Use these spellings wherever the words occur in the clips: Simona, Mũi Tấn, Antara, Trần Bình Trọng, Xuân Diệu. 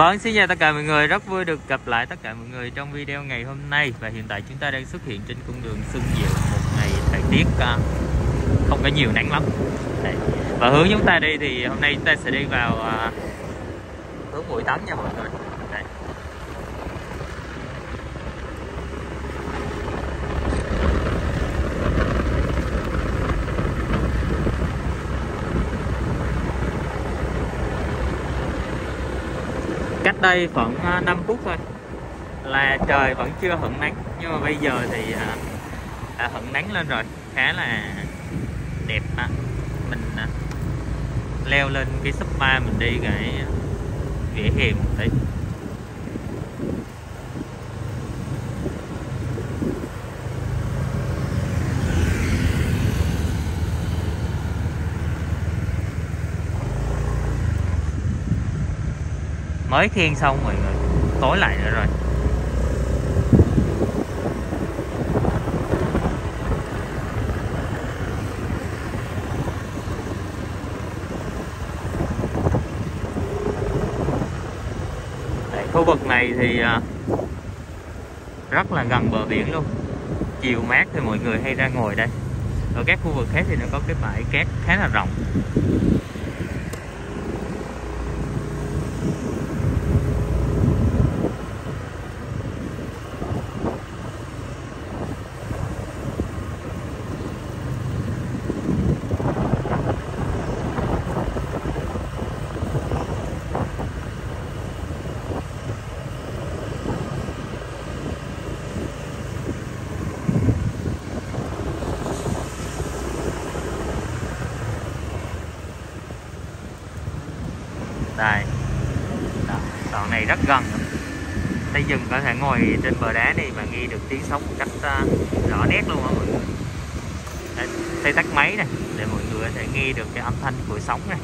Vâng, xin chào tất cả mọi người, rất vui được gặp lại tất cả mọi người trong video ngày hôm nay. Và hiện tại chúng ta đang xuất hiện trên cung đường Xuân Diệu, một ngày thời tiết không có nhiều nắng lắm. Đây. Và hướng chúng ta đi thì hôm nay chúng ta sẽ đi vào hướng Mũi Tấn nha mọi người. Đây. Cách đây khoảng 5 phút thôi là trời vẫn chưa hửng nắng, nhưng mà bây giờ thì hửng nắng lên rồi, khá là đẹp. Mình leo lên cái sub 3, mình đi cái vỉa hè một tí. Mới khiên xong mọi người, tối lại nữa rồi. Đấy, khu vực này thì rất là gần bờ biển luôn. Chiều mát thì mọi người hay ra ngồi đây. Ở các khu vực khác thì nó có cái bãi cát khá là rộng. Đây, đoạn này rất gần, tay dừng có thể ngồi trên bờ đá này và nghe được tiếng sóng một cách rõ nét luôn á mọi người. Tay tắt máy này để mọi người có thể nghe được cái âm thanh của sóng này.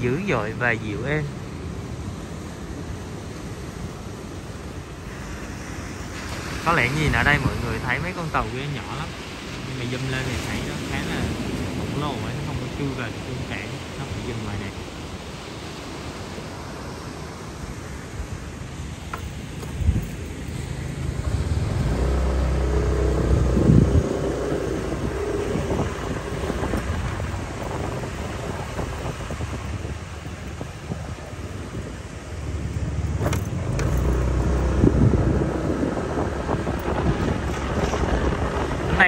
Dữ dội và dịu êm. Có lẽ nhìn ở đây mọi người thấy mấy con tàu kia nhỏ lắm, mà dùm lên thì thấy nó khá là khổng lồ ấy, nó không có chui vào trong cảng, nó phải dừng ngoài này.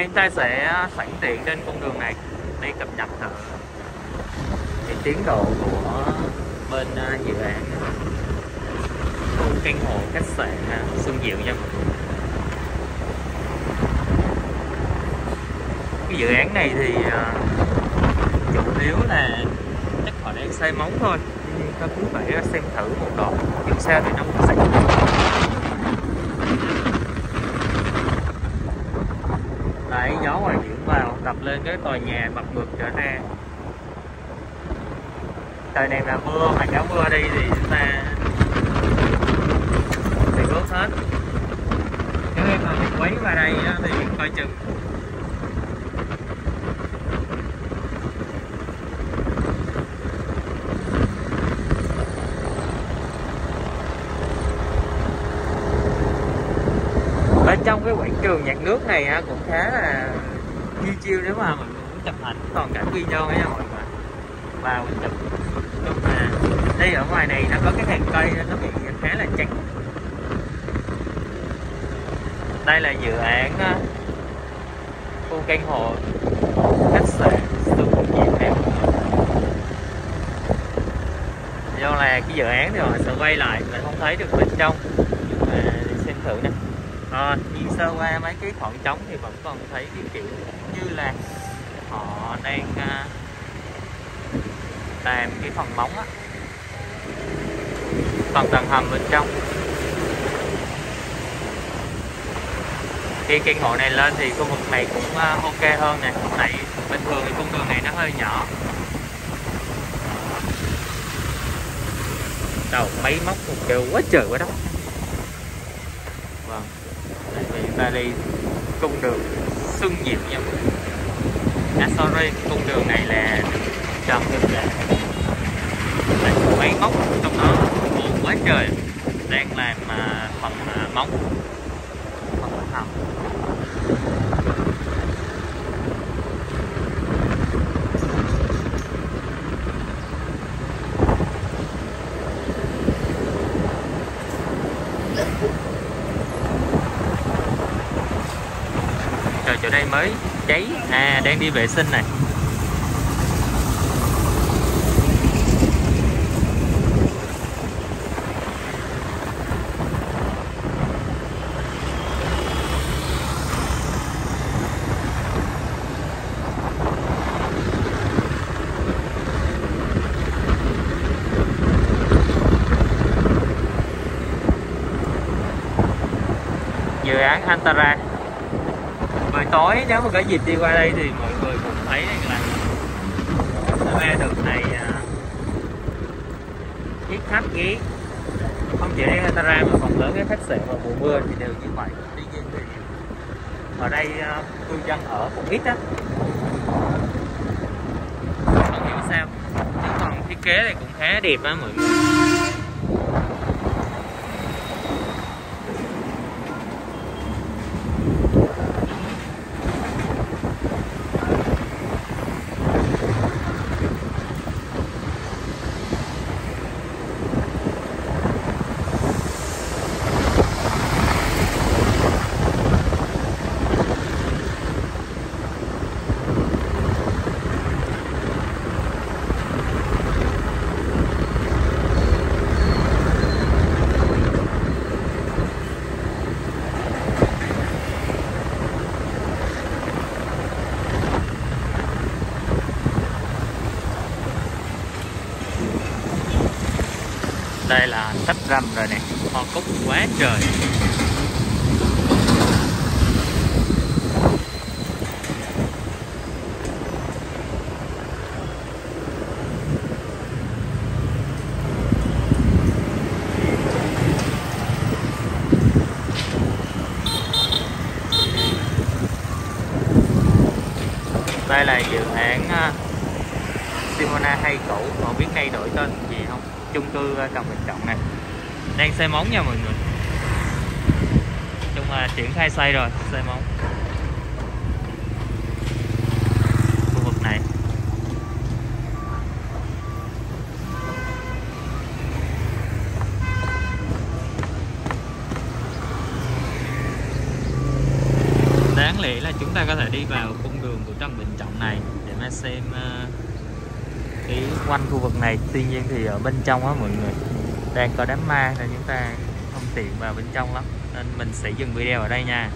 Chúng ta sẽ sẵn tiện trên con đường này để cập nhật cái tiến độ của bên dự án khu căn hộ khách sạn Xuân Diệu nha mọi người. Cái dự án này thì chủ yếu là chắc họ đang xây móng thôi, nhưng ta cũng phải xem thử một đoạn dù sao thì nó cũng sạch. Đấy, gió ngoài biển vào đập lên cái tòa nhà bật ngược trở ra. Trời này là mưa, mặc áo mưa đi thì chúng ta phải ướt hết. Nếu em mà quấy vào đây thì coi chừng. Trong cái quảng trường nhạc nước này cũng khá là chiêu chiêu, nếu mà mình muốn chụp ảnh toàn cảnh video ấy nha mọi người. Vào mình chụp chung là đây, ở ngoài này nó có cái hàng cây nó bị khá là chặt. Đây là dự án khu căn hộ khách sạn Xuân Diệu em. Do là cái dự án thì họ sẽ quay lại, mình không thấy được bên trong, nhưng mà để xem thử nè. Nhìn sơ qua mấy cái khoảng trống thì vẫn còn thấy cái kiểu như là họ đang làm cái phần móng á, phần tầng hầm bên trong. Khi căn hộ này lên thì khu vực này cũng ok hơn nè. Tại bình thường thì con đường này nó hơi nhỏ. Đầu máy móc một kiểu quá trời quá đất. Vâng, chúng ta đi cung đường Xuân Diệu nha mọi người. Sorry, cung đường này là trơn như vậy. Đây, máy móc trong đó buồn quá trời, đang làm phần móng, phần hầm. Trời, chỗ đây mới cháy, đang đi vệ sinh này. Dự án Antara. Buổi tối nếu mà có dịp đi qua đây thì mọi người cũng thấy là ra đường này chiếc tháp ghế không chỉ đến Antara mà còn lớn cái khách sạn vào mùa mưa thì đều như vậy. Tuy nhiên thì ở đây cư dân ở cũng ít á, không hiểu sao, chứ còn thiết kế này cũng khá đẹp á mọi người. Đây là tách râm rồi nè, hoa cúc quá trời. Đây là dự án Simona hay cũ, không biết nay đổi tên gì không? Chung cư Trần Bình Trọng này đang xây móng nha mọi người. Chung là triển khai xây rồi, xây móng khu vực này. Đáng lẽ là chúng ta có thể đi vào cung đường của Trần Bình Trọng này để mà xem cái quanh khu vực này, tuy nhiên thì ở bên trong á mọi người đang có đám ma nên chúng ta không tiện vào bên trong lắm, nên mình sẽ dừng video ở đây nha.